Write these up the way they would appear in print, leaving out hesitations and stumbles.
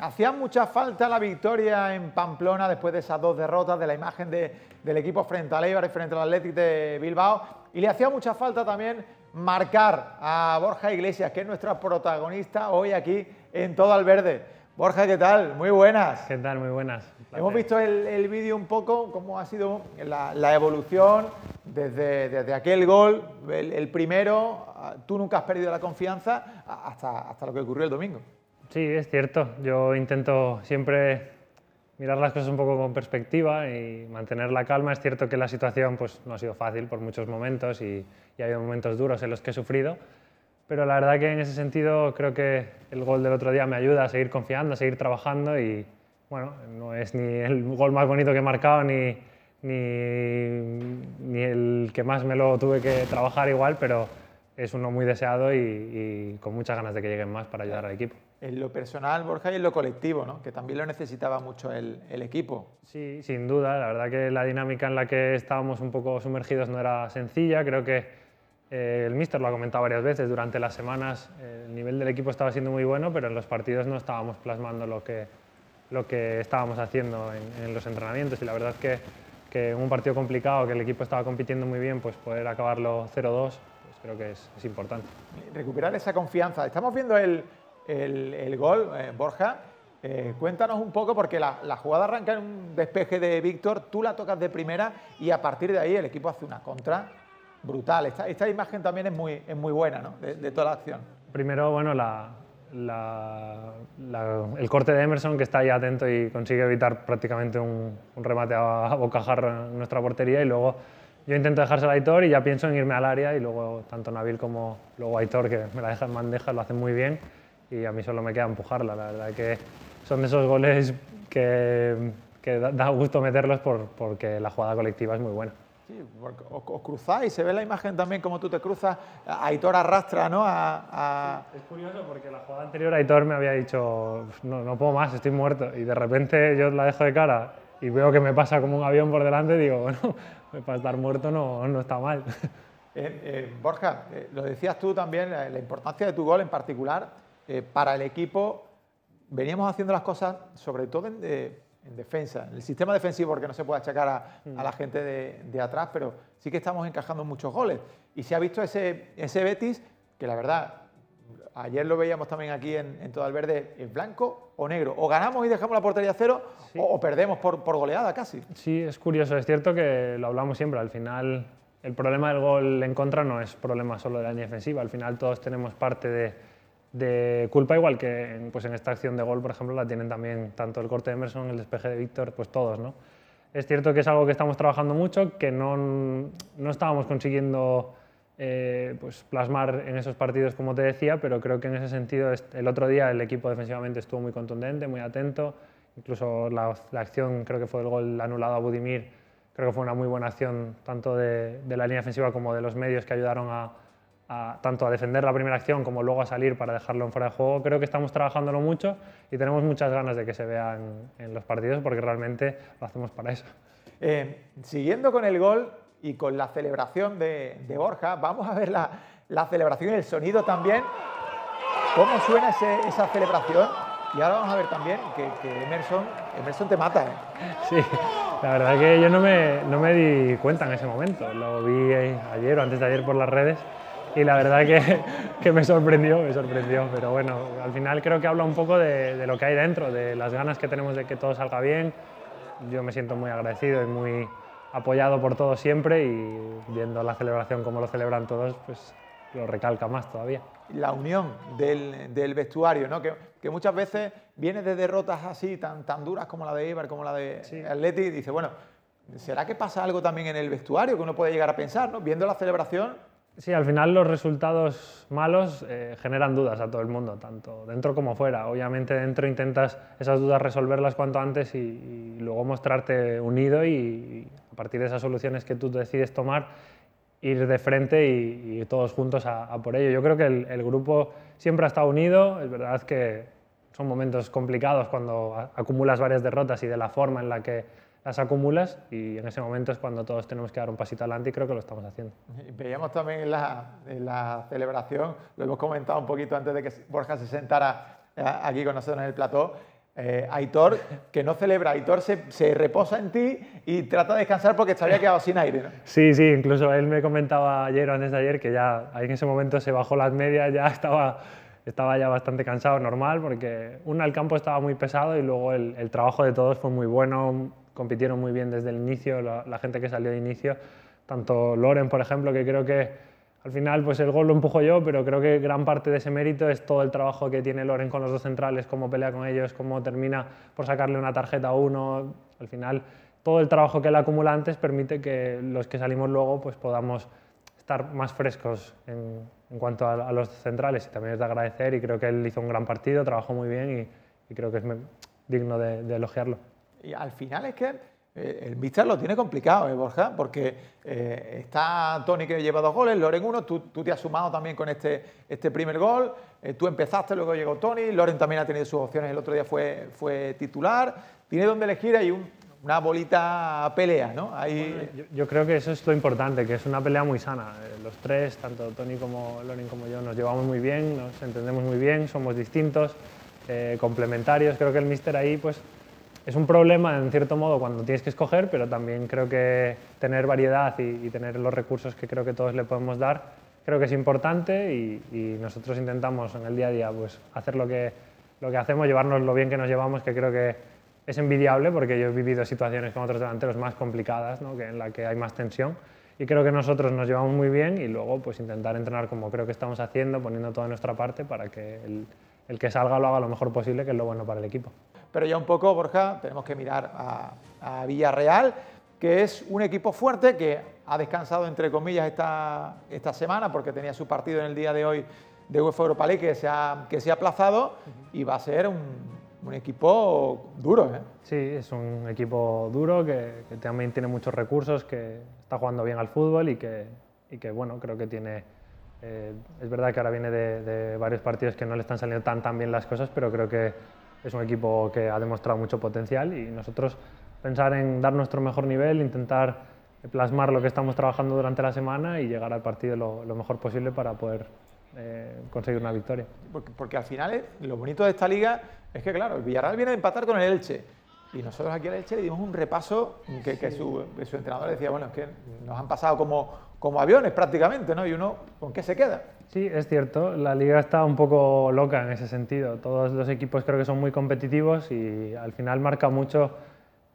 Hacía mucha falta la victoria en Pamplona después de esas dos derrotas, de la imagen del equipo frente al Eibar y frente al Atlético de Bilbao. Y le hacía mucha falta también marcar a Borja Iglesias, que es nuestra protagonista hoy aquí en Todo al Verde. Borja, ¿qué tal? Muy buenas. ¿Qué tal? Muy buenas. Hemos visto el vídeo un poco, cómo ha sido la evolución desde aquel gol, el primero. Tú nunca has perdido la confianza hasta lo que ocurrió el domingo. Sí, es cierto. Yo intento siempre mirar las cosas un poco con perspectiva y mantener la calma. Es cierto que la situación pues, no ha sido fácil por muchos momentos y ha habido momentos duros en los que he sufrido, pero la verdad que en ese sentido creo que el gol del otro día me ayuda a seguir confiando, a seguir trabajando y bueno, no es ni el gol más bonito que he marcado ni el que más me lo tuve que trabajar igual, pero es uno muy deseado y con muchas ganas de que lleguen más para ayudar al equipo. En lo personal, Borja, y en lo colectivo, ¿no? Que también lo necesitaba mucho el equipo. Sí, sin duda. La verdad que la dinámica en la que estábamos un poco sumergidos no era sencilla. Creo que el míster lo ha comentado varias veces. Durante las semanas el nivel del equipo estaba siendo muy bueno, pero en los partidos no estábamos plasmando lo que estábamos haciendo en los entrenamientos. Y la verdad es que en un partido complicado, que el equipo estaba compitiendo muy bien, pues poder acabarlo 0-2, pues creo que es importante. Recuperar esa confianza. Estamos viendo el gol, Borja, cuéntanos un poco porque la jugada arranca en un despeje de Víctor, tú la tocas de primera y a partir de ahí el equipo hace una contra brutal. Esta imagen también es muy buena, ¿no? de toda la acción. Primero, bueno, el corte de Emerson, que está ahí atento y consigue evitar prácticamente un remate a bocajarro en nuestra portería, y luego yo intento dejársela a Aitor y ya pienso en irme al área, y luego tanto Nabil como luego Aitor, que me la deja en bandeja, lo hacen muy bien. Y a mí solo me queda empujarla. La verdad que son de esos goles que da gusto meterlos porque la jugada colectiva es muy buena. Sí, porque os cruzáis, se ve la imagen también como tú te cruzas, Aitor arrastra, ¿no? Sí, es curioso porque la jugada anterior Aitor me había dicho no puedo más, estoy muerto, y de repente yo la dejo de cara y veo que me pasa como un avión por delante y digo, bueno, para estar muerto no está mal. Borja, lo decías tú también, la importancia de tu gol en particular. Para el equipo veníamos haciendo las cosas, sobre todo en defensa, en el sistema defensivo, porque no se puede achacar a la gente de atrás, pero sí que estamos encajando muchos goles. Y se ha visto ese Betis, que la verdad, ayer lo veíamos también aquí en Todo al Verde, en blanco o negro. O ganamos y dejamos la portería a cero, sí, o perdemos por goleada casi. Sí, es curioso. Es cierto que lo hablamos siempre. Al final, el problema del gol en contra no es problema solo de la línea defensiva. Al final todos tenemos parte de culpa, igual que pues en esta acción de gol, por ejemplo, la tienen también tanto el corte de Emerson, el despeje de Víctor, pues todos, ¿no? Es cierto que es algo que estamos trabajando mucho, que no estábamos consiguiendo pues plasmar en esos partidos, como te decía, pero creo que en ese sentido el otro día el equipo defensivamente estuvo muy contundente, muy atento, incluso la acción, creo que fue el gol anulado a Budimir, creo que fue una muy buena acción tanto de la línea defensiva como de los medios que ayudaron tanto a defender la primera acción como luego a salir para dejarlo en fuera de juego. Creo que estamos trabajándolo mucho y tenemos muchas ganas de que se vean en los partidos porque realmente lo hacemos para eso. Siguiendo con el gol y con la celebración de Borja, vamos a ver la celebración y el sonido también. ¿Cómo suena esa celebración? Y ahora vamos a ver también que Emerson te mata, ¿eh? Sí, la verdad que yo no me di cuenta en ese momento. Lo vi ayer o antes de ayer por las redes. Y la verdad que me sorprendió, pero bueno, al final creo que habla un poco de lo que hay dentro, de las ganas que tenemos de que todo salga bien. Yo me siento muy agradecido y muy apoyado por todos siempre, y viendo la celebración como lo celebran todos, pues lo recalca más todavía. La unión del vestuario, ¿no? Que muchas veces viene de derrotas así tan duras como la de Eibar, como la de sí, Atleti, y dice, bueno, ¿será que pasa algo también en el vestuario que uno puede llegar a pensar, ¿no? Viendo la celebración. Sí, al final los resultados malos generan dudas a todo el mundo, tanto dentro como fuera. Obviamente dentro intentas esas dudas resolverlas cuanto antes y luego mostrarte unido y a partir de esas soluciones que tú decides tomar, ir de frente y todos juntos a por ello. Yo creo que el grupo siempre ha estado unido. Es verdad que son momentos complicados cuando acumulas varias derrotas y de la forma en la que las acumulas, y en ese momento es cuando todos tenemos que dar un pasito adelante, y creo que lo estamos haciendo. Veíamos también en la celebración, lo hemos comentado un poquito antes de que Borja se sentara aquí con nosotros en el plató, Aitor, que no celebra, Aitor se reposa en ti y trata de descansar porque se había quedado sin aire, ¿no? Sí, sí, incluso él me comentaba ayer o antes de ayer que ya en ese momento se bajó las medias, ya estaba ya bastante cansado, normal, porque uno, el campo estaba muy pesado y luego el trabajo de todos fue muy bueno, compitieron muy bien desde el inicio, la gente que salió de inicio, tanto Loren, por ejemplo, que creo que al final, pues el gol lo empujo yo, pero creo que gran parte de ese mérito es todo el trabajo que tiene Loren con los dos centrales, cómo pelea con ellos, cómo termina por sacarle una tarjeta a uno. Al final, todo el trabajo que él acumula antes permite que los que salimos luego pues podamos estar más frescos en cuanto a los centrales. Y también es de agradecer, y creo que él hizo un gran partido, trabajó muy bien y creo que es digno de elogiarlo. Y al final es que el míster lo tiene complicado, Borja, porque está Toni, que lleva 2 goles, Loren 1, tú te has sumado también con este primer gol, tú empezaste, luego llegó Toni, Loren también ha tenido sus opciones, el otro día fue titular, tiene donde elegir, hay una bolita pelea, ¿no? Ahí... Bueno, yo creo que eso es lo importante, que es una pelea muy sana, los tres, tanto Toni como Loren como yo, nos llevamos muy bien, nos entendemos muy bien, somos distintos, complementarios, creo que el míster ahí pues es un problema, en cierto modo, cuando tienes que escoger, pero también creo que tener variedad y tener los recursos que creo que todos le podemos dar, creo que es importante y nosotros intentamos en el día a día pues, hacer lo que hacemos, llevarnos lo bien que nos llevamos, que creo que es envidiable porque yo he vivido situaciones con otros delanteros más complicadas, ¿no? En la que hay más tensión, y creo que nosotros nos llevamos muy bien y luego pues, intentar entrenar como creo que estamos haciendo, poniendo toda nuestra parte para que el que salga lo haga lo mejor posible, que es lo bueno para el equipo. Pero ya un poco, Borja, tenemos que mirar a Villarreal, que es un equipo fuerte que ha descansado, entre comillas, esta semana porque tenía su partido en el día de hoy de UEFA Europa League que se ha aplazado y va a ser un equipo duro, ¿eh? Sí, es un equipo duro que también tiene muchos recursos, que está jugando bien al fútbol y que bueno, creo que tiene... es verdad que ahora viene de varios partidos que no le están saliendo tan bien las cosas, pero creo que es un equipo que ha demostrado mucho potencial y nosotros pensar en dar nuestro mejor nivel, intentar plasmar lo que estamos trabajando durante la semana y llegar al partido lo mejor posible para poder conseguir una victoria. Porque al final lo bonito de esta liga es que, claro, el Villarreal viene a empatar con el Elche y nosotros aquí al Elche le dimos un repaso que su entrenador decía, bueno, es que nos han pasado como aviones prácticamente, ¿no? Y uno, ¿con qué se queda? Sí, es cierto, la liga está un poco loca en ese sentido. Todos los equipos creo que son muy competitivos y al final marca mucho,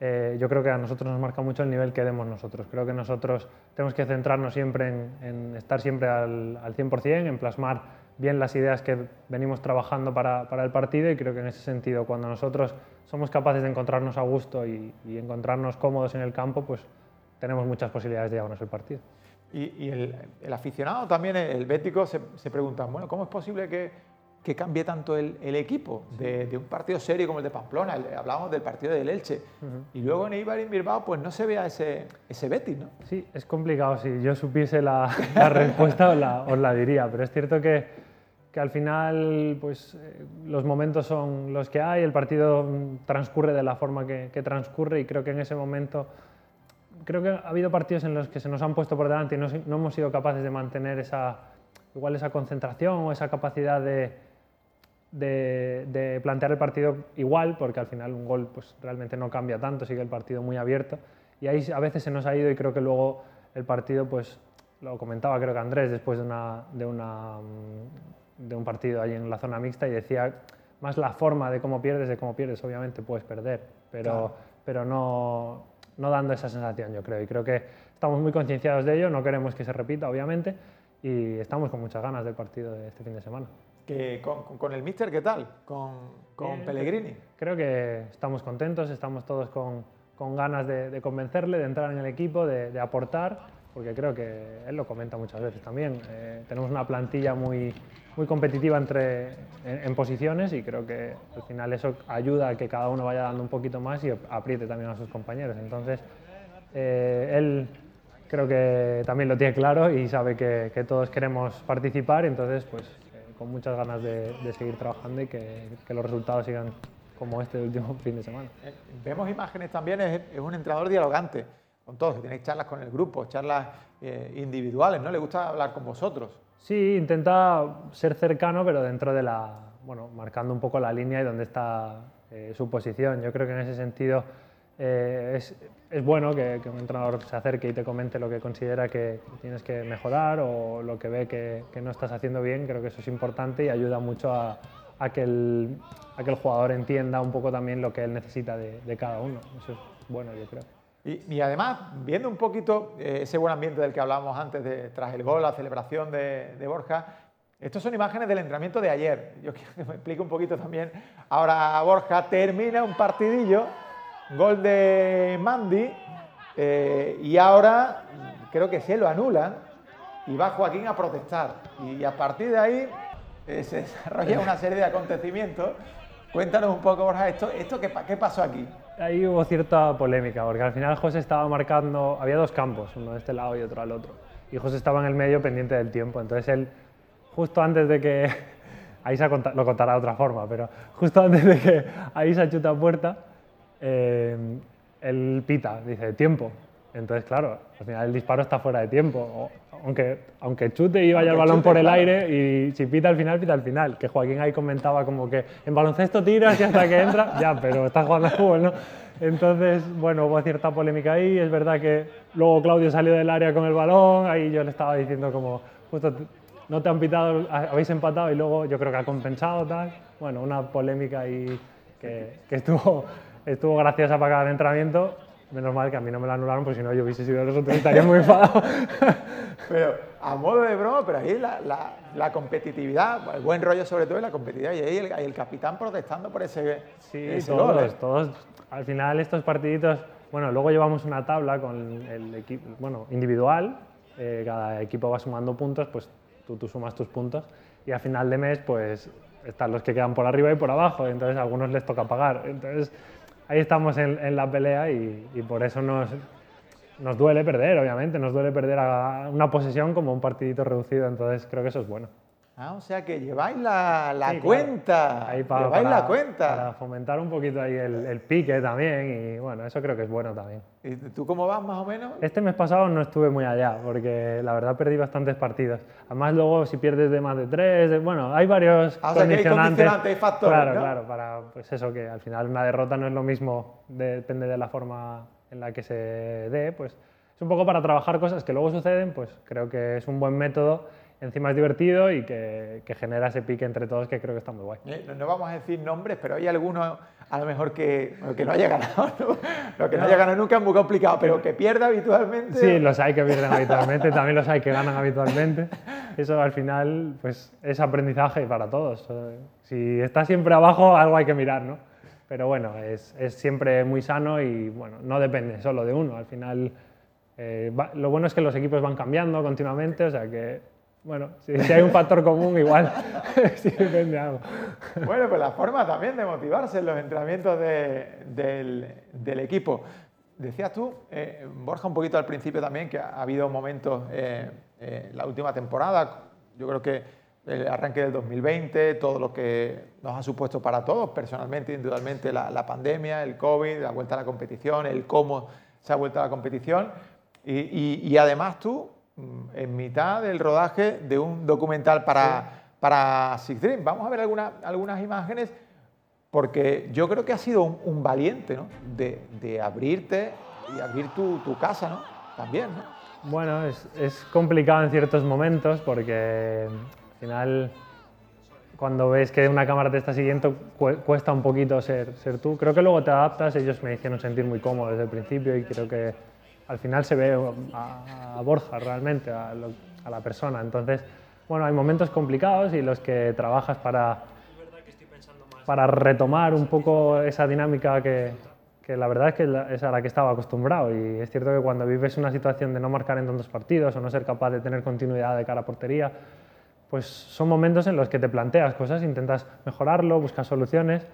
yo creo que a nosotros nos marca mucho el nivel que demos nosotros. Creo que nosotros tenemos que centrarnos siempre en estar siempre al 100%, en plasmar bien las ideas que venimos trabajando para el partido y creo que en ese sentido, cuando nosotros somos capaces de encontrarnos a gusto y encontrarnos cómodos en el campo, pues tenemos muchas posibilidades de llevarnos el partido. Y el aficionado también, el bético, se pregunta, bueno, ¿cómo es posible que cambie tanto el equipo de un partido serio como el de Pamplona? Hablábamos del partido del Elche. Y luego en Eibar y en Bilbao, pues no se vea ese Betis, ¿no? Sí, es complicado. Si yo supiese la respuesta os la diría, pero es cierto que al final pues, los momentos son los que hay, el partido transcurre de la forma que transcurre y creo que en ese momento... Creo que ha habido partidos en los que se nos han puesto por delante y no hemos sido capaces de mantener esa concentración o esa capacidad de plantear el partido igual, porque al final un gol pues, realmente no cambia tanto, sigue el partido muy abierto. Y ahí a veces se nos ha ido y creo que luego el partido, pues lo comentaba creo que Andrés después de un partido allí en la zona mixta y decía más la forma de cómo pierdes, obviamente puedes perder, pero, claro, pero no dando esa sensación, yo creo, y creo que estamos muy concienciados de ello, no queremos que se repita, obviamente, y estamos con muchas ganas del partido de este fin de semana. ¿Con el míster qué tal? ¿Con Pellegrini? Creo que estamos contentos, estamos todos con ganas de convencerle, de entrar en el equipo, de aportar, porque creo que él lo comenta muchas veces también. Tenemos una plantilla muy competitiva en posiciones y creo que al final eso ayuda a que cada uno vaya dando un poquito más y apriete también a sus compañeros. Entonces, él creo que también lo tiene claro y sabe que todos queremos participar, entonces pues con muchas ganas de seguir trabajando y que los resultados sigan como este último fin de semana. Vemos imágenes también, es un entrenador dialogante con todos, que tenéis charlas con el grupo, charlas individuales, ¿no? ¿Le gusta hablar con vosotros? Sí, intenta ser cercano, pero dentro de bueno, marcando un poco la línea y donde está su posición. Yo creo que en ese sentido es bueno que un entrenador se acerque y te comente lo que considera que tienes que mejorar o lo que ve que no estás haciendo bien. Creo que eso es importante y ayuda mucho a que el jugador entienda un poco también lo que él necesita de cada uno. Eso es bueno, yo creo. Y además, viendo un poquito ese buen ambiente del que hablábamos antes, tras el gol, la celebración de Borja, estas son imágenes del entrenamiento de ayer. Yo quiero que me explique un poquito también. Ahora Borja termina un partidillo, gol de Mandy, y ahora creo que se lo anulan y va Joaquín a protestar. Y a partir de ahí se desarrolla una serie de acontecimientos. Cuéntanos un poco, Borja, esto ¿qué pasó aquí? Ahí hubo cierta polémica, porque al final José estaba marcando, había dos campos, uno de este lado y otro al otro, y José estaba en el medio pendiente del tiempo, entonces él, justo antes de que, ahí se lo contará de otra forma, pero justo antes de que ahí se chuta a puerta, él pita, dice, tiempo, entonces claro, al final el disparo está fuera de tiempo, aunque chute y vaya el balón por el aire, y si pita al final, que Joaquín ahí comentaba como que en baloncesto tiras y hasta que entra, ya, pero estás jugando al fútbol, ¿no? Entonces, bueno, hubo cierta polémica ahí, es verdad que luego Claudio salió del área con el balón, ahí yo le estaba diciendo como, justo no te han pitado, habéis empatado y luego yo creo que ha compensado, tal, bueno, una polémica ahí que estuvo graciosa para cada entrenamiento. Menos mal que a mí no me la anularon, porque si no yo hubiese sido el resultado, estaría muy enfadado. Pero a modo de broma, pero ahí la competitividad, el buen rollo sobre todo es la competitividad. Y ahí el capitán protestando por ese, sí, ese gol. Sí, todos. Al final estos partiditos, bueno, luego llevamos una tabla con el equipo, bueno, individual. Cada equipo va sumando puntos, pues tú sumas tus puntos. Y a final de mes, pues están los que quedan por arriba y por abajo. Entonces a algunos les toca pagar. Entonces ahí estamos en la pelea y por eso nos duele perder, obviamente. Nos duele perder a una posesión como un partidito reducido, entonces creo que eso es bueno. Ah, o sea que lleváis la sí, cuenta. Claro. Lleváis la cuenta. Para fomentar un poquito ahí el pique también y bueno, eso creo que es bueno también. ¿Y tú cómo vas más o menos? Este mes pasado no estuve muy allá porque la verdad perdí bastantes partidos. Además luego si pierdes de más de 3, bueno, hay varios condicionantes. O sea que hay condicionantes, hay factores, claro, ¿no? Claro, para pues eso que al final una derrota no es lo mismo, depende de la forma en la que se dé, pues es un poco para trabajar cosas que luego suceden, pues creo que es un buen método. Encima es divertido y que genera ese pique entre todos que creo que está muy guay. No vamos a decir nombres, pero hay alguno a lo mejor que no haya ganado, ¿no? Lo que no haya ganado nunca es muy complicado, pero que pierda habitualmente. Sí, los hay que pierden habitualmente, también los hay que ganan habitualmente. Eso al final pues, es aprendizaje para todos. Si está siempre abajo, algo hay que mirar, ¿no? Pero bueno, es siempre muy sano y bueno, no depende solo de uno. Al final, lo bueno es que los equipos van cambiando continuamente, o sea que bueno, si hay un factor común, igual sí depende algo. Bueno, pues la forma también de motivarse en los entrenamientos del equipo. Decías tú, Borja, un poquito al principio también, que ha habido momentos la última temporada, yo creo que el arranque del 2020, todo lo que nos ha supuesto para todos, personalmente e individualmente, la pandemia, el COVID, la vuelta a la competición, el cómo se ha vuelto a la competición. Y además tú, en mitad del rodaje de un documental para Six Dream. Vamos a ver algunas imágenes, porque yo creo que has sido un valiente, ¿no? de abrirte y abrir tu casa, ¿no? También, ¿no? Bueno, es complicado en ciertos momentos, porque al final, cuando ves que una cámara te está siguiendo, cuesta un poquito ser tú. Creo que luego te adaptas, ellos me hicieron sentir muy cómodo desde el principio y creo que al final se ve a Borja realmente, a la persona. Entonces, bueno, hay momentos complicados y los que trabajas para retomar un poco esa dinámica que la verdad es que es a la que estaba acostumbrado. Y es cierto que cuando vives una situación de no marcar en tantos partidos o no ser capaz de tener continuidad de cara a portería, pues son momentos en los que te planteas cosas, intentas mejorarlo, buscas soluciones.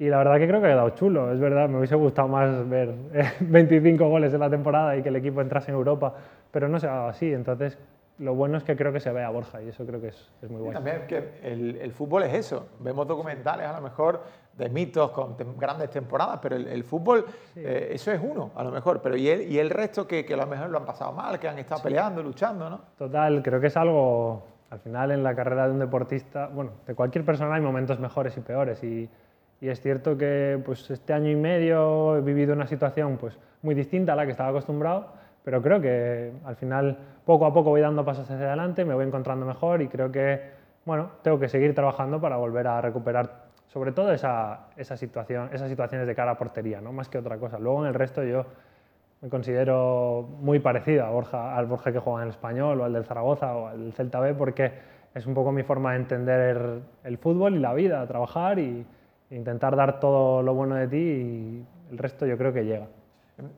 Y la verdad que creo que ha quedado chulo, es verdad, me hubiese gustado más ver 25 goles en la temporada y que el equipo entrase en Europa, pero no se ha dado así, entonces lo bueno es que creo que se ve a Borja y eso creo que es muy bueno. También que el fútbol es eso, vemos documentales a lo mejor de mitos con grandes temporadas, pero el fútbol, sí, eso es uno a lo mejor, pero y el resto que a lo mejor lo han pasado mal, que han estado, sí, peleando, luchando, ¿no? Total, creo que es algo, al final en la carrera de un deportista, bueno, de cualquier persona hay momentos mejores y peores y Y es cierto que pues, este año y medio he vivido una situación pues, muy distinta a la que estaba acostumbrado, pero creo que al final poco a poco voy dando pasos hacia adelante, me voy encontrando mejor y creo que bueno, tengo que seguir trabajando para volver a recuperar sobre todo esas situaciones de cara a portería, ¿no? Más que otra cosa. Luego en el resto yo me considero muy parecido a Borja, al Borja que juega en el Español o al del Zaragoza o al del Celta B, porque es un poco mi forma de entender el fútbol y la vida, trabajar y intentar dar todo lo bueno de ti y el resto yo creo que llega.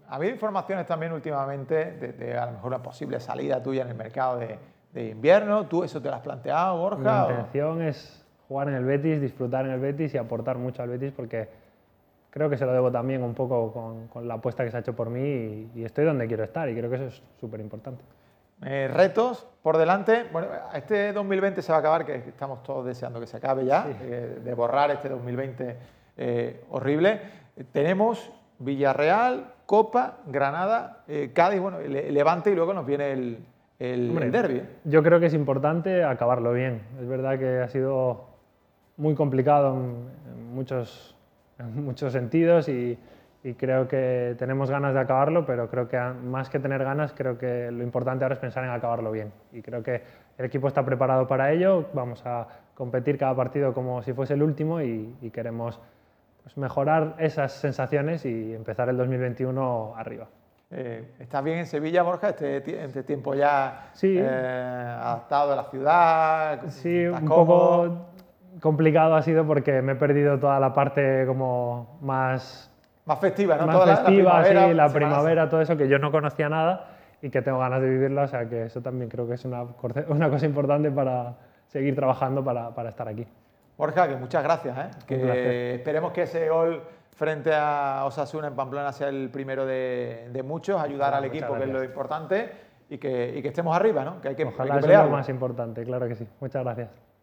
Ha habido informaciones también últimamente de a lo mejor una posible salida tuya en el mercado de invierno. ¿Tú eso te lo has planteado, Borja? Mi intención es jugar en el Betis, disfrutar en el Betis y aportar mucho al Betis porque creo que se lo debo también un poco con la apuesta que se ha hecho por mí y estoy donde quiero estar y creo que eso es súper importante. Retos por delante. Bueno, este 2020 se va a acabar, que estamos todos deseando que se acabe ya, sí. De borrar este 2020 horrible. Tenemos Villarreal, Copa, Granada, Cádiz, bueno, Levante y luego nos viene el derbi. Yo creo que es importante acabarlo bien. Es verdad que ha sido muy complicado en muchos sentidos y creo que tenemos ganas de acabarlo, pero creo que más que tener ganas, creo que lo importante ahora es pensar en acabarlo bien. Y creo que el equipo está preparado para ello, vamos a competir cada partido como si fuese el último y queremos pues, mejorar esas sensaciones y empezar el 2021 arriba. ¿Estás bien en Sevilla, Borja? Este tiempo ya sí. Adaptado a la ciudad. Sí, un poco complicado ha sido porque me he perdido toda la parte como más festiva, ¿no? Más toda festiva, la primavera, todo eso que yo no conocía nada y que tengo ganas de vivirla, o sea que eso también creo que es una cosa importante para seguir trabajando para estar aquí. Borja, que muchas gracias, ¿eh? Que esperemos que ese gol frente a Osasuna en Pamplona sea el primero de muchos, ayudar al equipo, gracias. Que es lo importante, y que estemos arriba, ¿no? Que hay que, ojalá hay que pelear, es lo más importante, claro que sí. Muchas gracias.